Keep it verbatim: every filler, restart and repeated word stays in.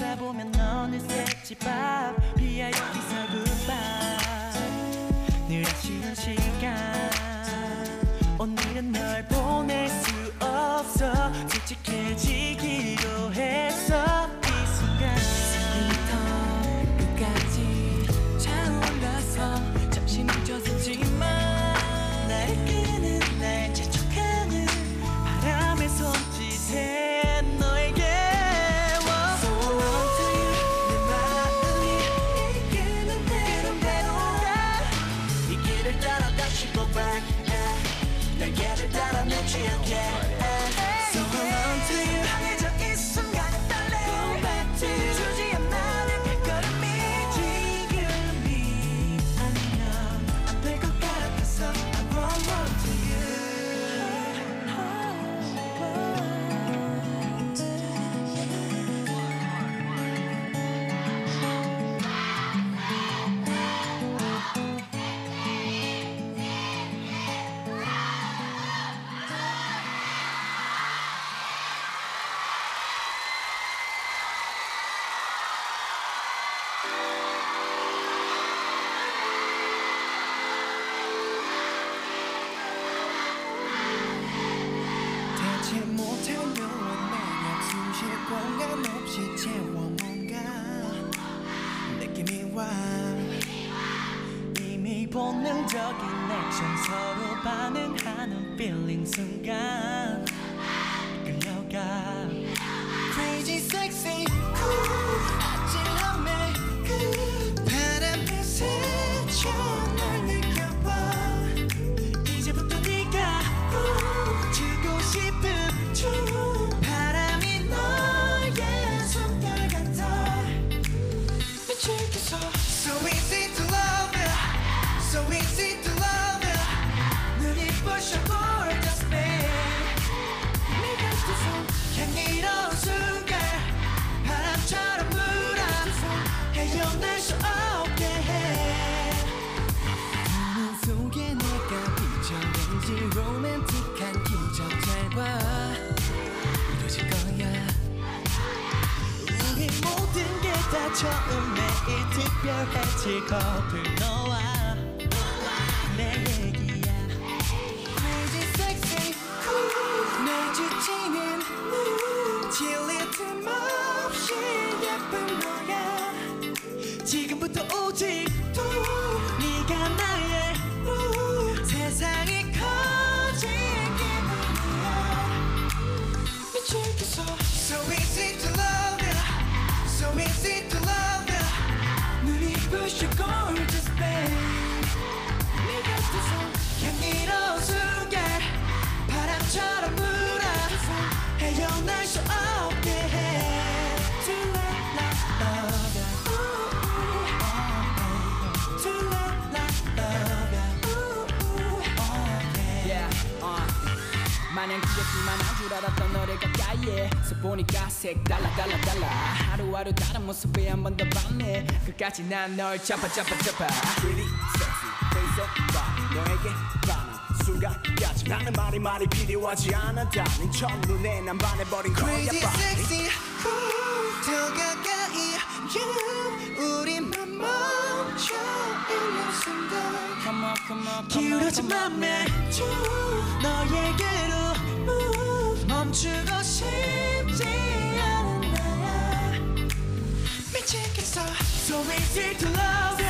살다 보면 어느새 집 앞 브이아이피 서굿밤 늘 아쉬운 시간 오늘은 널 보낼 수 없어 솔직해지기로 했어 이 순간 부터 끝까지 차올라서 잠시 늦었었지만 날 끄는 날 재촉하는 바람의 손짓에 본능적인 액션 서로 반응하는 feeling 순간 끌려가 Crazy sexy cool 아찔함에 그 바람에 스쳐 널 느껴봐 이제부터 네가 주고 싶은 춤 바람이 너의 숨결 같아 미치겠어 So easy to love So easy to love you 눈이 부셔 gorgeous man 네가 두 손 향기로운 순간 바람처럼 불어 헤어날 수 없게 해 눈 속에 내가 비쳐 왠지 로맨틱한 기적 잘 봐 이루어질 거야 우리 모든 게 다 처음 매일 특별해질 거들 너와 질릴 틈 없이 예쁜 너야 지금부터 오직 또 네가 나의 루 세상이 커진 기분이야 미치겠어 So easy to love you So easy to love you 눈이 부셔 gorgeous babe 네가 두 손 향기로운 순간 바람처럼 불어 헤어날 수 없게 해 To let like love ya Ooh, ooh, oh, baby To let like love ya Ooh, ooh, oh, yeah Yeah, uh 마냥 귀엽기만 한 줄 알았던 너를 가까이에 서 보니까 색달라 달라 달라 하루하루 다른 모습에 한 번 더 반해 끝까지 난 널 잡아 잡아 잡아 Really sexy, face up, body 너에게 반한 순간까지 나는 말이 말이 필요하지 않았다 네 첫눈에 난 반해버린 거야 Crazy sexy cool 더 가까이 you 우리만 멈춰 있는 순간 Come on come on 기울어진 맘에 쭉 너에게로 move 멈추고 싶지 않은 나야 미치겠어 So easy to love you